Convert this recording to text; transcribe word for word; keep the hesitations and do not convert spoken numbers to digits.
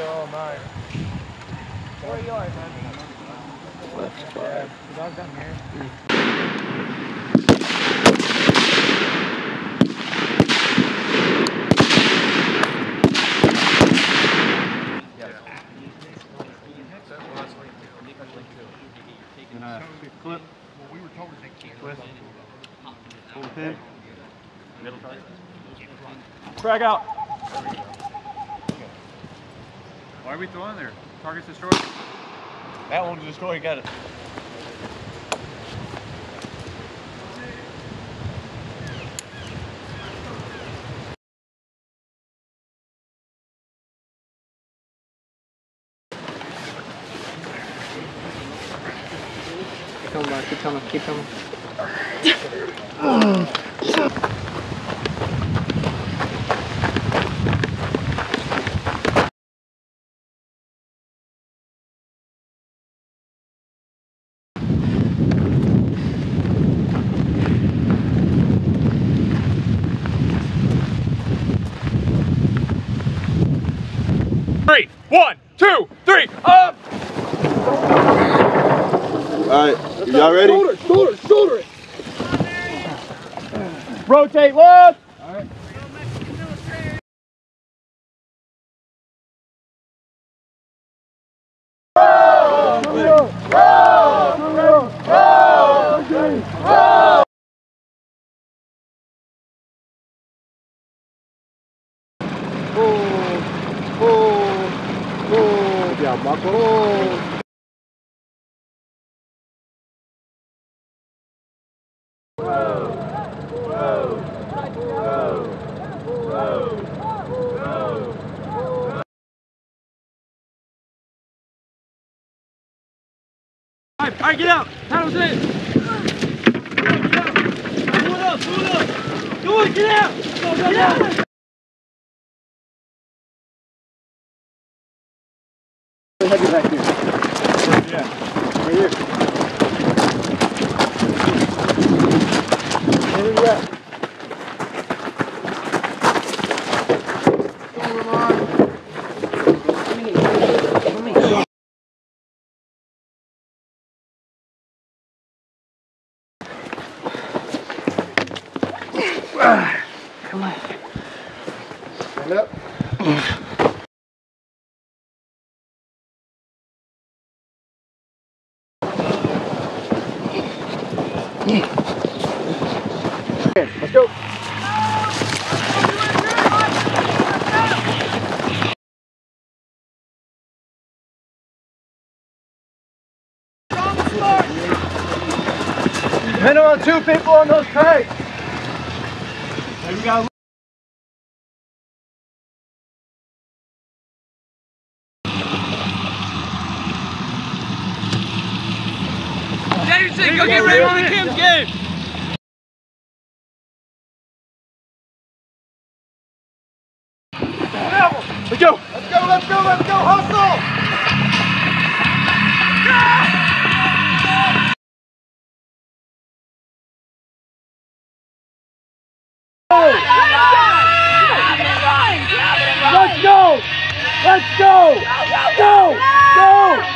there all night. Where are you at, man? Left side. The dog's down here. Clip. Well, we were told to take twist. Pull the pin. Middle tight. Drag out. Okay. Why are we throwing there? Target's destroyed. That one's destroyed. You got it. Keep coming, keep coming, keep coming. Three, one, two, three, up! All right. Y'all ready? Shoulder, shoulder, shoulder it. Rotate left. All right. Roll, roll, roll, roll, roll. Oh, oh, oh, yeah, Marco. All right, get out. How was it? Pull it up, pull it up. Come on, get out. Go, go, get out. Have you back here? Yeah. Right here. Where are you at? Come on. Stand up. Okay, let's go. Minimum two people on those kites. You got Davidson, go get ready on the Kim's game. Let's go. Let's go, let's go, let's go, hustle. Go! Let's go! Let's go! Go! Go! Go!